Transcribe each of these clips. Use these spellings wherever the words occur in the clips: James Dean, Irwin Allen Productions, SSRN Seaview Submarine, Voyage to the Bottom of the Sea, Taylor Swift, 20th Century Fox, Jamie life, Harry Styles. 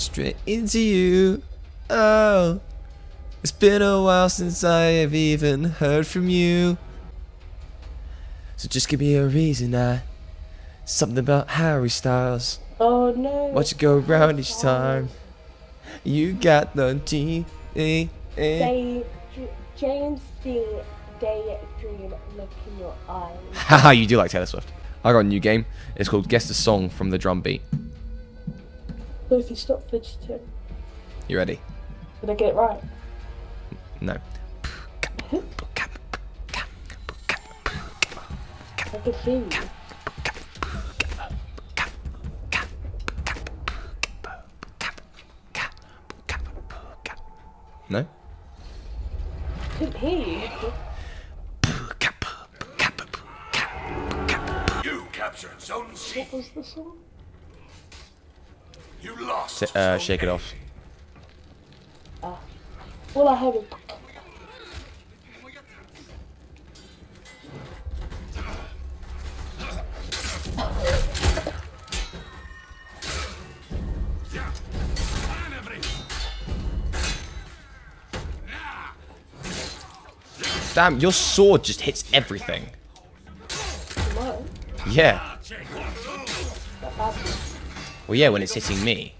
straight into you. Oh, it's been a while since I have even heard from you. So just give me a reason, something about Harry Styles. Oh no. Watch it go round each time. You got the James Dean daydream look in your eyes. Haha, you do like Taylor Swift. I got a new game. It's called Guess the Song from the Drum Beat. What if you stop fidgeting? You ready? Did I get it right? No. I could hear you. No? I couldn't hear you. You captured Zone C. What was the song? You lost. Shake It Off. Well, I have it. Damn, your sword just hits everything. Hello? Yeah. Well, yeah, when it's hitting me.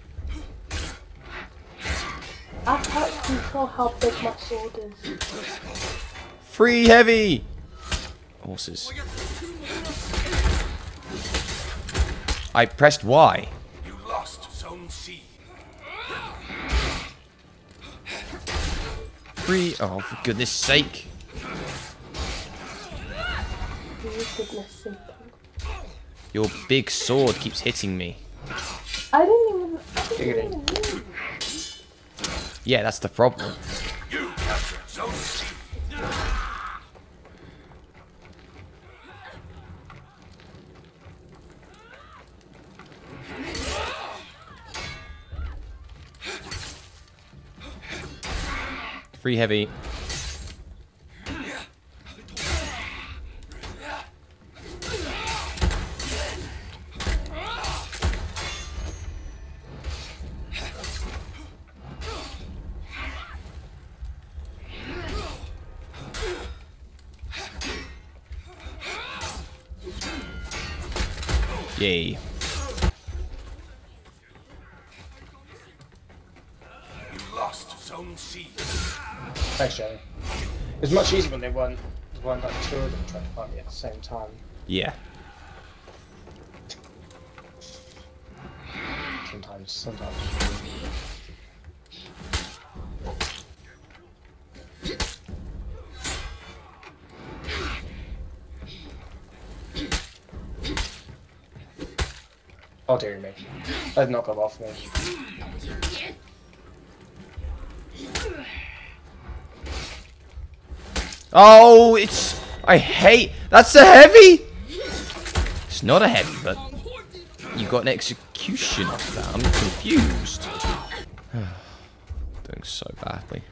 I can't control how big my sword is. Free heavy! Horses. I pressed Y. You lost Zone C. Free. Oh, for goodness sake. Your big sword keeps hitting me. I didn't even move. Yeah, that's the problem. You captured Zone C. Free heavy. Yay. You lost Zone C. Thanks, Johnny. It's much easier when there's like two of them trying to find me at the same time. Yeah. Sometimes. Oh dear me. That did not go off me. Oh, it's... I hate... That's a heavy! It's not a heavy, but... You got an execution off that. I'm confused. Doing so badly.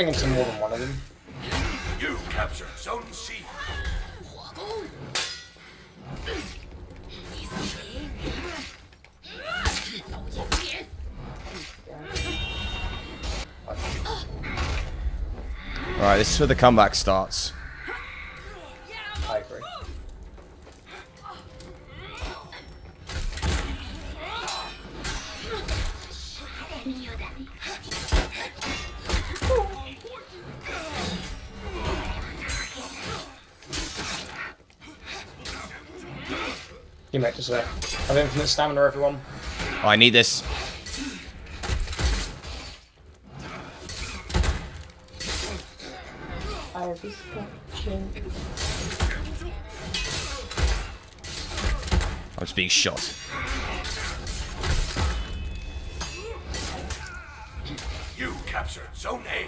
Into more than one of them. You captured Zone C. Alright, this is where the comeback starts. I agree. You might just have infinite stamina, everyone. Oh, I need this. our destruction. I was being shot. You captured Zone A.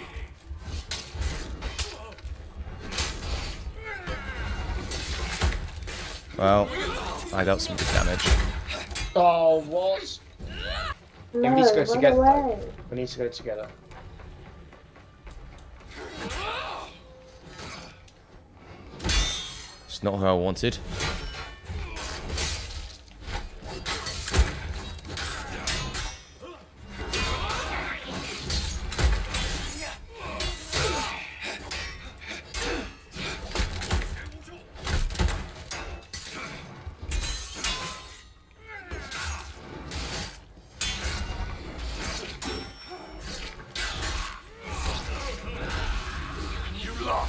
Well, I dealt some good damage. Oh, what? No, we need to go together. We need to go together. It's not how I wanted.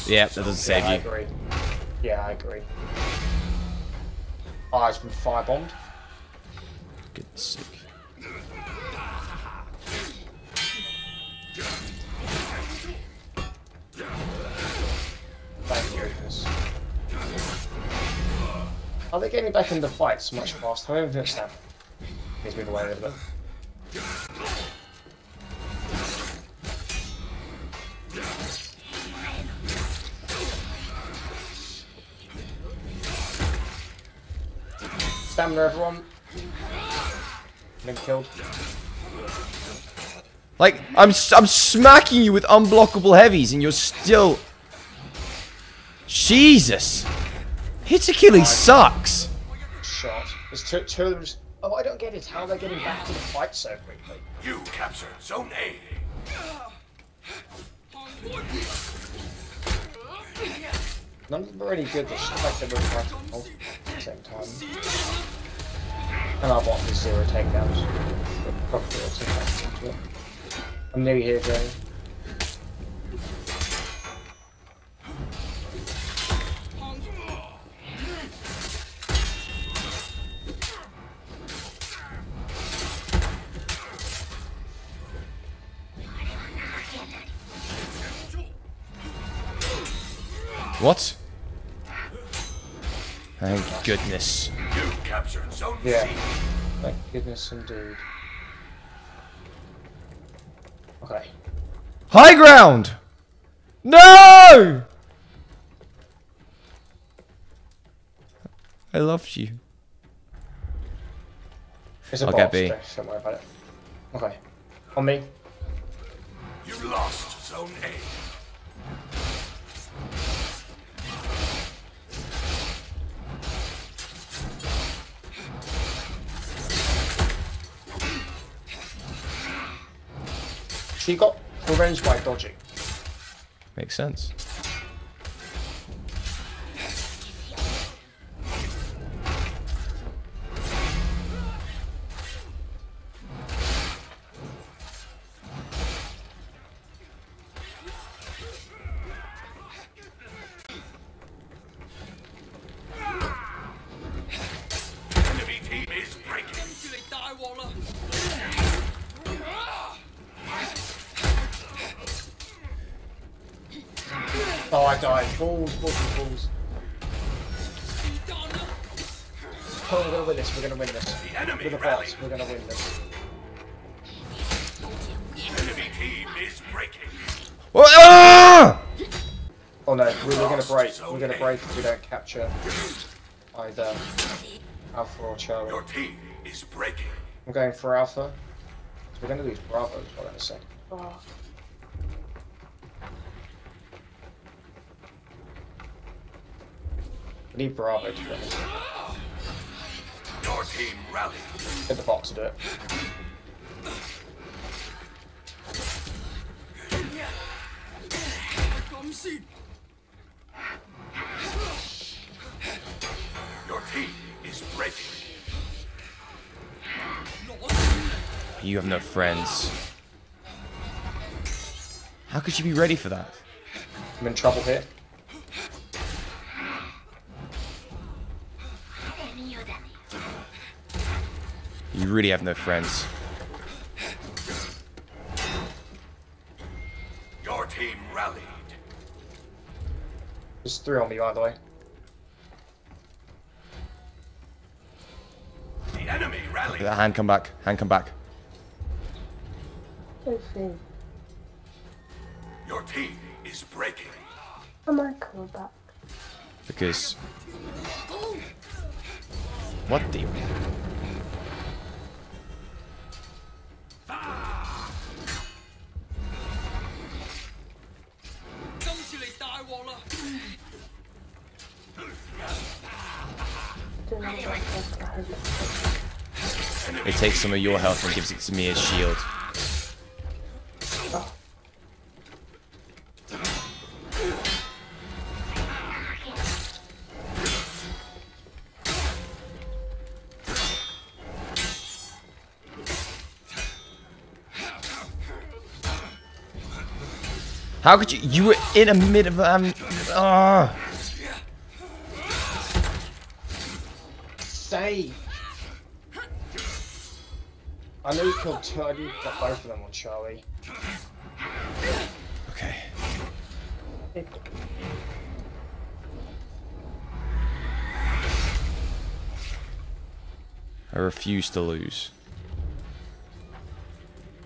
Yep, that doesn't save you. I agree. Yeah, I agree. Oh, it's been firebombed. Goodness sake. Thank goodness. Are they getting back in the fights much faster? I don't understand. Please move away a little bit. Stamina, everyone. Been killed. Like I'm smacking you with unblockable heavies, and you're still. Jesus, hits a killing sucks. Shot. There's two of them. Oh, I don't get it. How are they getting back to the fight so quickly? You captured Zone A. None of them are really good. They're just like they're really at the same time. And I want the zero takedowns. Probably also back into it. I'm new here, Jay. What? Thank goodness. You captured Zone C. Yeah. Thank goodness indeed. Okay. High ground! No! I loved you. It's a boss, don't worry about it. Okay. On me. You lost Zone A. So you got revenge by dodging. Makes sense. Enemy team is breaking. Oh, I died. Balls. Oh, we're gonna win this. We're the boss. We're gonna win this. Enemy team is breaking. Oh no, we're gonna break. We're gonna break if we don't capture either Alpha or Charlie. Your team is breaking. I'm going for Alpha. So we're gonna lose Bravo as well in a second. Oh. I need Bravo to run. Your team rally. Get the box to do it. Your team is breaking. You have no friends. How could you be ready for that? I'm in trouble here. You really have no friends. Your team rallied. There's three on me, by the way. The enemy rally. That hand come back. Hand come back. Let's see. Your team is breaking. Am I coming back? Because. What the? It takes some of your health and gives it to me as shield. Oh. How could you? You were in the mid of Save. I know you killed two. I didn't kill both of them on Charlie. Okay. I refuse to lose.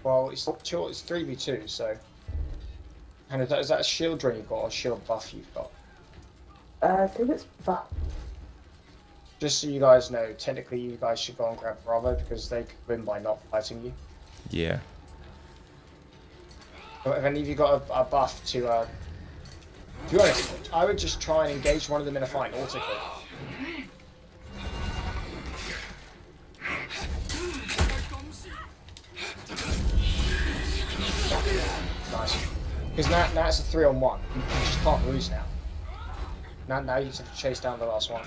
Well, it's not two. It's 3v2, so. And is that a shield drain you've got or a shield buff you've got? I think it's buff. Just so you guys know, technically you guys should go and grab Bravo because they could win by not fighting you. Yeah. So if any of you got a buff to be honest, I would just try and engage one of them in a fight, auto kill. Nice. Because now it's a 3-on-1. You just can't lose now. Now you just have to chase down the last one.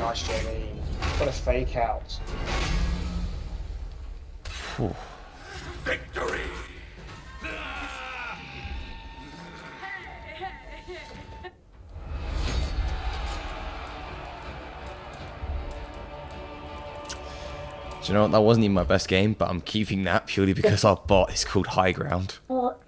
Nice, Jamie. What a fake out. Whew. Victory! Do you know what? That wasn't even my best game, but I'm keeping that purely because our bot is called High Ground. What?